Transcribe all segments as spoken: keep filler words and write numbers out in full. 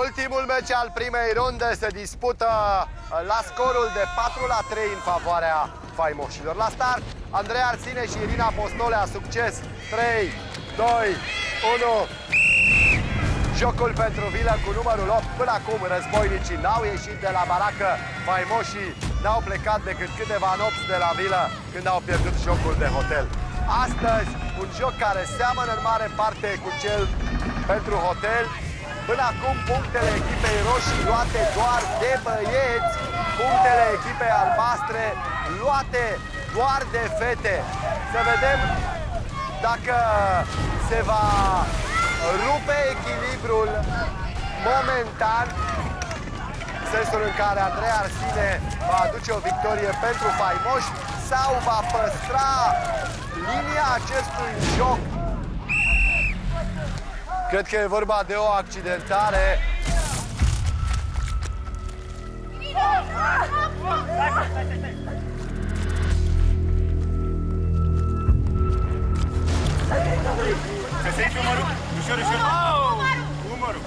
Ultimul meci al primei runde se dispută la scorul de patru la trei în favoarea faimoșilor. La start, Andreea Arsine și Irina Postolea, succes! trei, doi, unu... Jocul pentru vilă cu numărul opt. Până acum războinicii n-au ieșit de la baracă. Faimoșii n-au plecat decât câteva nopți de la vilă când au pierdut jocul de hotel. Astăzi, un joc care seamănă în mare parte cu cel pentru hotel. Până acum, punctele echipei roșii luate doar de băieți, punctele echipei albastre luate doar de fete. Să vedem dacă se va rupe echilibrul momentan, în sensul în care Andreea Arsine va aduce o victorie pentru faimoși sau va păstra linia acestui joc. Cred că e vorba de o accidentare. Să iei umărul, ușor, ușor. Umărul!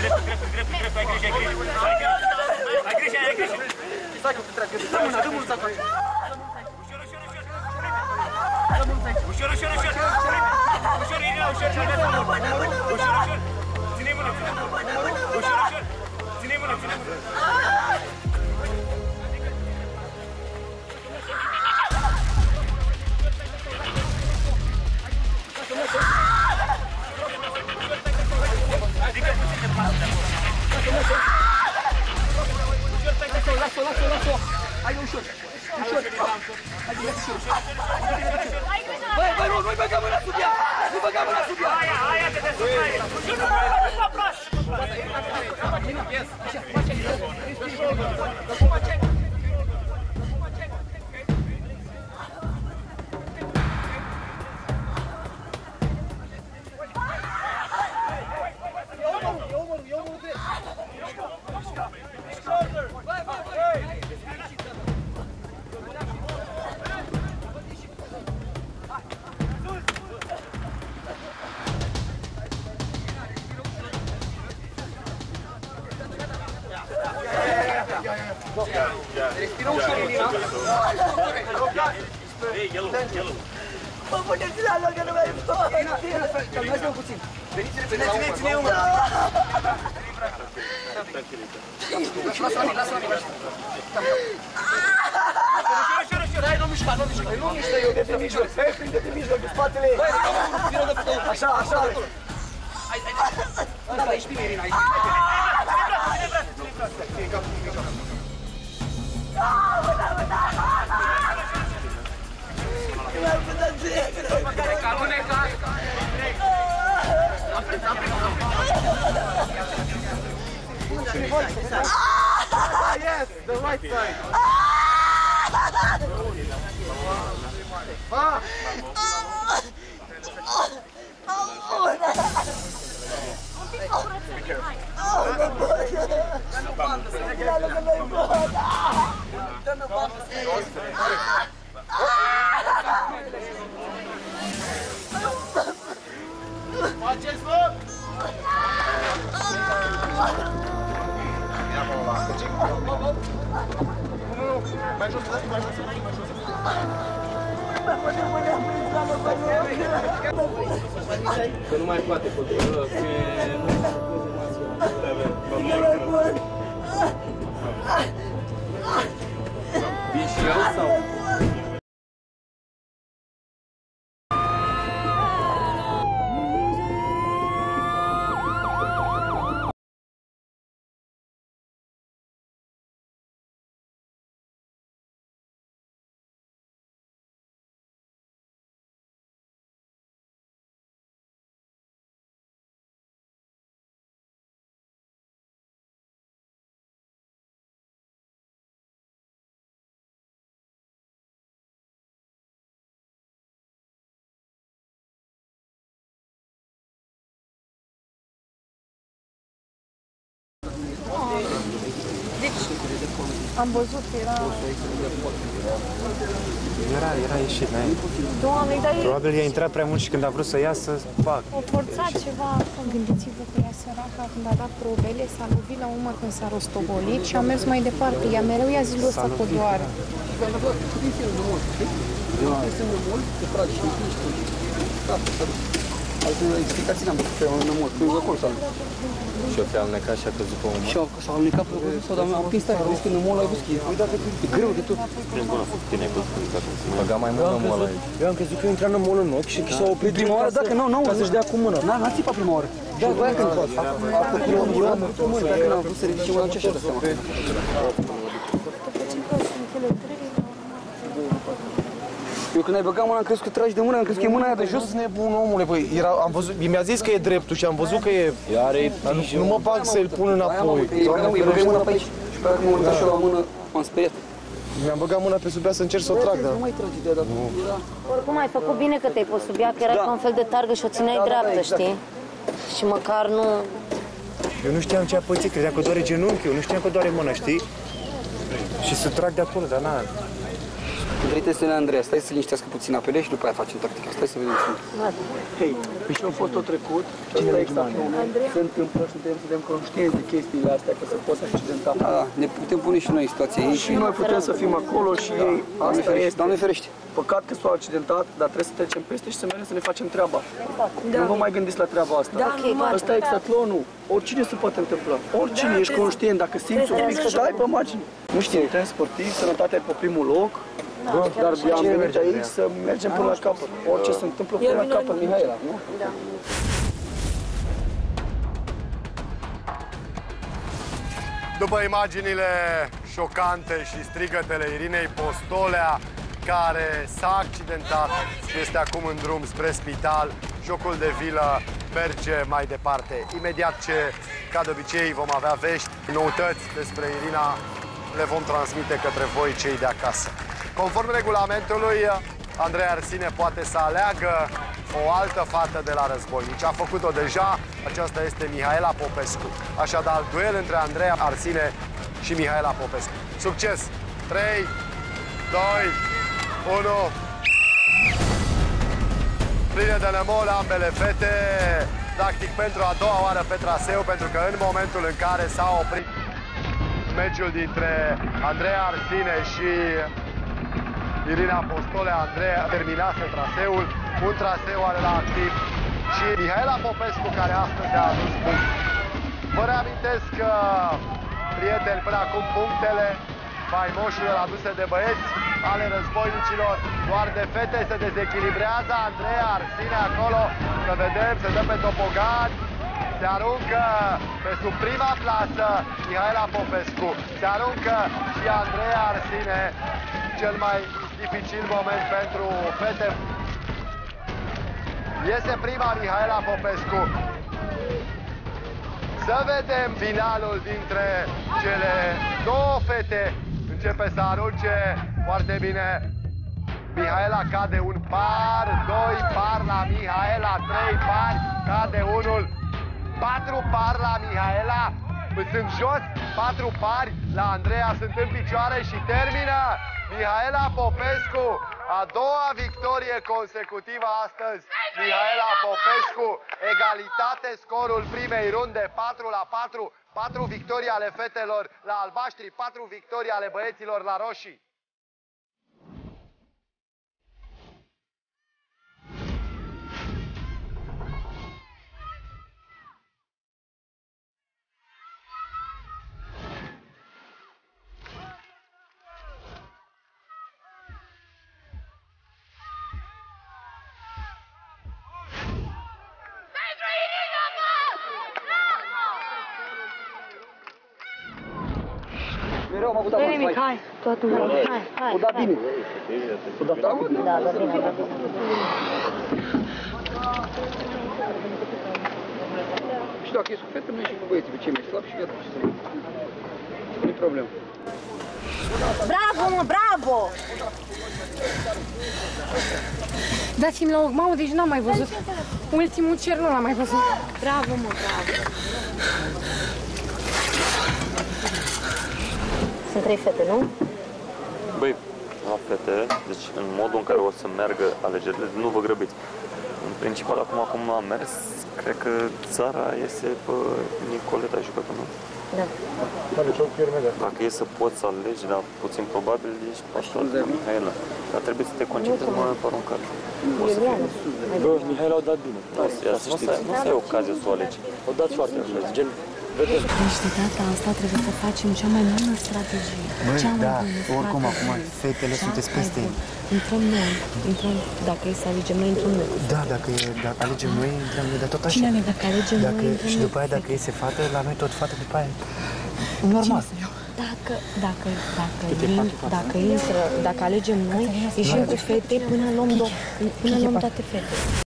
Drept, drept, drept, drept, ai grijă, ai grijă. Ai grijă, ai grijă. Stai că te trec, dă mâna, dă mâna acolo. Ușor, ușor, ușor. Ușor, ușor, ușor. Ușor, Irina, ușor, ușor. Ține-i mâna, ține-i mâna. Ușor, ușor. Ține-i mâna, ține-i mâna. Hai ușor, ușor, hai ușor, ușor. Băi, băi, nu, nu-i băga mâna sub ea, nu-i băga mâna sub ea. Aia, aia, te desumai. Ușor, nu mă băga la plas. Așa, face, respire. Respiră ușor, Irina. Mă puneți la loc, că nu mai pot. Calmează-mă puțin. Veniți, ține, ține, ține umăr. Lasă-mă, lasă-mă. Ușor, ușor, hai, nu mișca, nu mișca. Nu mișca, eu de mijloc. Hai, prinde-te mijloc, de spatele. Așa, așa. Hai, hai, hai. Da, ești bine, Irina, ești bine. Ține brațe, ține brațe, ține brațe. Ține brațe. Yes, the right side. Faceți loc! Ia mă la căcic! Nu, nu, mai jos, dați-mi, mai jos, mai jos! Că nu mai poate controlă, că nu mai poate. Vin și eu sau? Am văzut că era... Era, era ieșit, n-ai? Doamne, dar... Probabil i-a intrat prea mult și când a vrut să iasă, fac. O forțat ceva acum. Gândiți-vă că ea săraca, când a dat probele, s-a lovit la umăr când s-a rostogolit și a mers mai departe. Ea mereu i-a zis lui ăsta codoară. Altfel, explicații n-am văzut pe un mort, nu e acolo, sau nu? Și o fi alnecat și a căzut pe omul? Și s-a alnecat pe omul, sau am prins tare, vezi când omul ăla ai văzut, e greu de tot. Prin bună, tine ai văzut când s-a băgat mai mult omul ăla aici. Eu am crezut că eu intra în omul în ochi și că s-a oprit prima oară, dacă nu, n-au să-și dea cu mână. N-a țipat prima oară. Da, voia că nu fac. A făcut omul ăla mult cu mână, dacă n-am vrut să ridice oară, ce-așa de seama. Eu când ai băgat mâna, am crezut că tragi de mână, am crezut că e mâna aia de jos. Nu-s nebun, omule, băi, era, am văzut, mi-a zis că e dreptul și am văzut că e... Are tijă. Nu mă fac să-l pun înapoi. Doamne, îi băgai mâna pe aici și pe aia când m-am uitat și eu la mână, m-am speriat. Mi-am băgat mâna pe sub ea să încerc să o trag, dar... Nu mai tragi de-aia, dar... Oricum ai făcut bine că te-ai pus sub ea, că erai ca un fel de targă și o țineai dreaptă, știi? Și măcar nu... Eu nu știam ce a pățit, credeam că doare genunchiul, nu știam că doare mâna, știi? Și să trag de acolo, dar n-a... Vrei să ne Andreea, stai să liniștească puțin apele și după aia facem tactica. Stai să vedem cum. Hei, și eu am fost tot trecut, cine e exact omul, se întâmplă, suntem, suntem conștienți de chestiile astea, că se pot accidenta. Da, ne putem pune și noi în situația ei. Și noi putem să fim acolo și ei, Doamne ferește. Păcat că s-au accidentat, dar trebuie să trecem peste și să mergem să ne facem treaba. Nu vă mai gândiți la treaba asta. Asta e exatlonul. Oricine se poate întâmpla. Oricine, ești conștient, dacă simți un pic, stai pe margine. Nu știu, suntem sportivi, sănătatea e pe primul loc. Dar am venit aici să mergem până la capăt. Orice se întâmplă până la capăt, Mihaela, nu? Da. După imaginile șocante și strigătele Irinei Postolea, care s-a accidentat și este acum în drum spre spital, jocul de vilă merge mai departe. Imediat ce, ca de obicei, vom avea vești, noutăți despre Irina, le vom transmite către voi, cei de acasă. Conform regulamentului, Andreea Arsine poate să aleagă o altă fată de la războinici. A făcut-o deja, aceasta este Mihaela Popescu. Așadar, duel între Andreea Arsine și Mihaela Popescu. Succes! trei, doi, unu... Pline de nămol ambele fete, practic pentru a doua oară pe traseu, pentru că în momentul în care s-a oprit meciul dintre Andreea Arsine și... Irina Postolea, Andreea terminase traseul, un traseu are la activ și Mihaela Popescu, care astăzi a adus punct. Vă reamintesc că, prieteni, până acum punctele faimoșilor aduse de băieți ale războinicilor, doar de fete, se dezechilibrează Andreea Arsine acolo, să vedem, se dă pe topogan, se aruncă pe sub prima plasă Mihaela Popescu, se aruncă și Andreea Arsine, cel mai dificil moment pentru fete. Iese prima Mihaela Popescu. Să vedem finalul dintre cele două fete. Începe să arunce foarte bine. Mihaela cade un par, doi par la Mihaela, trei par, cade unul, patru par la Mihaela. Sunt jos, patru pari la Andreea, sunt în picioare și termină Mihaela Popescu, a doua victorie consecutivă astăzi. Mihaela Popescu, egalitate scorul primei runde, patru la patru, patru victorii ale fetelor la albaștri, patru victorii ale băieților la roșii. Nu e nimic, hai! Toată lumea, hai, hai! O da bine! O da bine? Da, da bine, da bine! Și dacă e sufletă, nu e și cu băieții, pe cei mai slabi și gata, ce să fac? Nu-i problemă! Bravo, mă, bravo! Dați-mi la ochi, mamă, deci n-am mai văzut! Ultimul cer nu l-am mai văzut! Bravo, mă, bravo! Sunt trei fete, nu? Băi, la fete, deci în modul în care o să meargă alegerile, nu vă grăbiți. În principal, acum, acum am mers, cred că țara este pe Nicoleta și pe până. Da. Dacă e să poți să alegi, dar puțin probabil, ești pașul de Mihaela. Dar trebuie să te concentrezi mai pe aruncare. Bă, Mihaela o dat bine. Nu ai ocazie să o alegi. O dat foarte bine. Deci, de data asta trebuie să facem cea mai bună strategie. Băi, da, oricum, acum, fetele sunteți peste ei. Intrăm noi, dacă ei să alegem noi, intrăm noi. Da, dacă alegem noi, intrăm noi, dar tot așa. Cine, dacă alegem noi, intrăm noi. Și după aia, dacă ei se fată, la noi tot fată, după aia, normal. Dacă, dacă, dacă, dacă intră, dacă alegem noi, ieșim cu fete până luăm toate fete.